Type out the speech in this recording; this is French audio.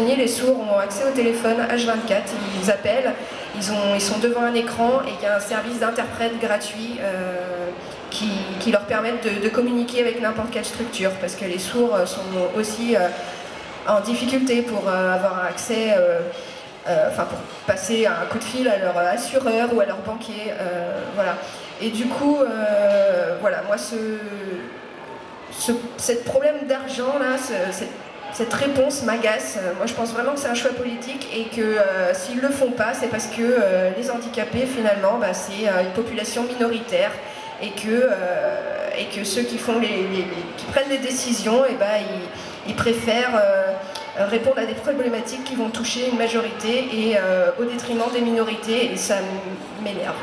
Ligné, les sourds ont accès au téléphone H24, ils appellent, ils sont devant un écran et il y a un service d'interprète gratuit qui leur permettent de communiquer avec n'importe quelle structure, parce que les sourds sont aussi en difficulté pour avoir accès, enfin pour passer un coup de fil à leur assureur ou à leur banquier, voilà. Et du coup, voilà, moi, ce problème d'argent là, cette réponse m'agace. Moi, je pense vraiment que c'est un choix politique et que s'ils le font pas, c'est parce que les handicapés, finalement, bah, c'est une population minoritaire. Et que ceux qui font qui prennent les décisions, et bah, ils préfèrent répondre à des problématiques qui vont toucher une majorité et au détriment des minorités, et ça m'énerve.